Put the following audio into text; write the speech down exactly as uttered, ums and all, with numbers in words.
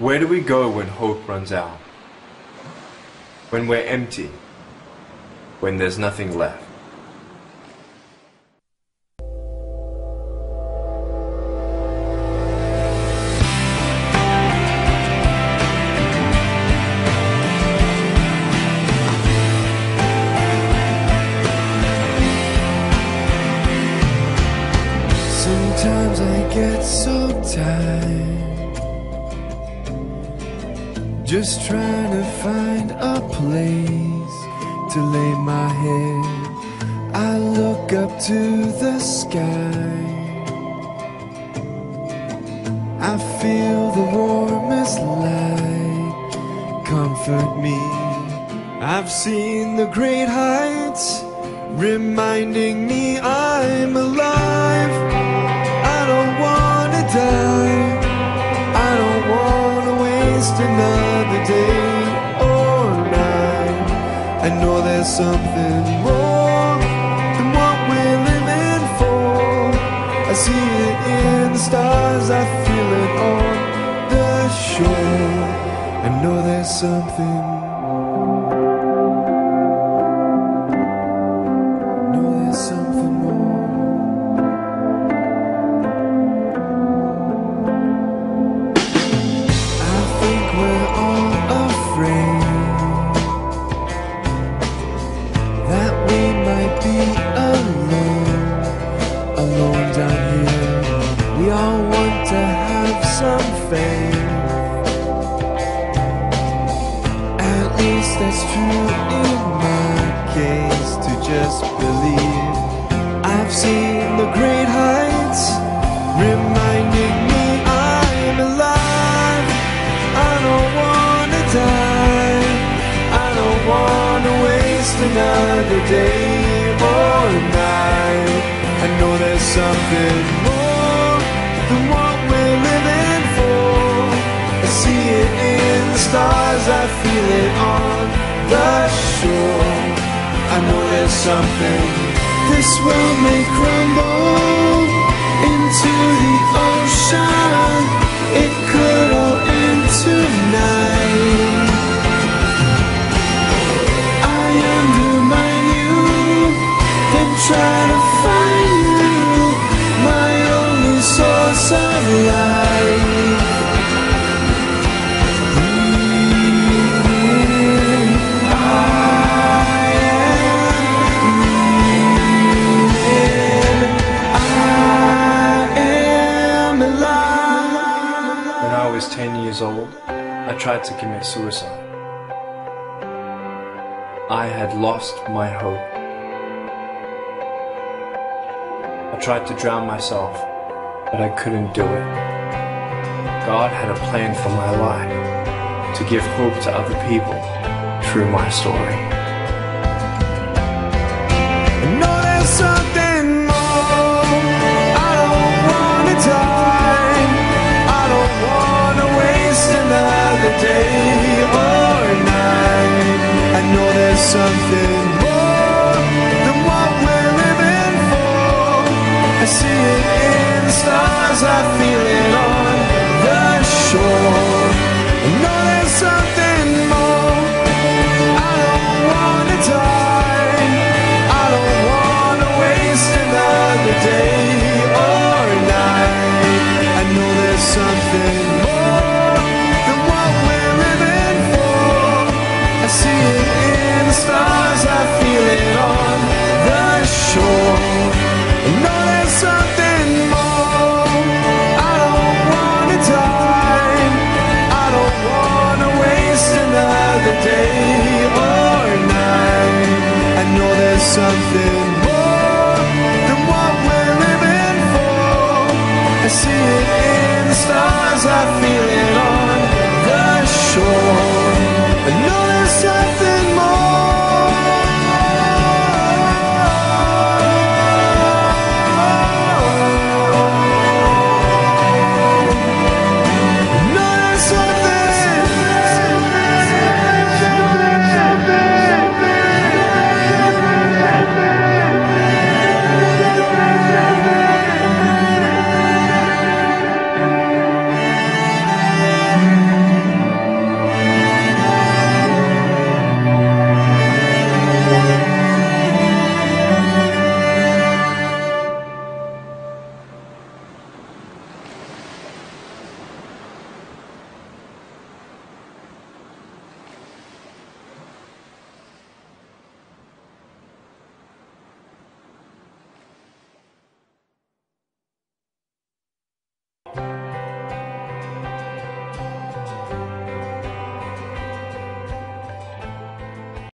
Where do we go when hope runs out? When we're empty? When there's nothing left? Sometimes I get so tired, just trying to find a place to lay my head. I look up to the sky, I feel the warmest light comfort me. I've seen the great heights, reminding me I'm alive. I don't wanna waste another day or night. I know there's something more than what we're living for. I see it in the stars, I feel it on the shore. I know there's something. At least that's true in my case, to just believe. I've seen the great heights, reminding me I'm alive. I don't wanna die, I don't wanna waste another day or night. I know there's something more than what I see it in the stars, I feel it on the shore. I know there's something. This world may crumble into the ocean, it could all end tonight. I undermine you, then try to find you, my only source of light. Old, I tried to commit suicide. I had lost my hope. I tried to drown myself, but I couldn't do it. God had a plan for my life, to give hope to other people through my story. I know there's something more. I don't wanna die. I don't wanna another day or night. I know there's something more than what we're living for. I see it in the stars, I feel it on the shore. I know there's something more. I don't wanna die, I don't wanna waste another day or night. I know there's something more. I see it in the stars, I feel it on the shore. I know there's something more. I don't wanna die, I don't wanna waste another day or night. I know there's something more than what we're living for. I see it in the stars, I feel it on the shore.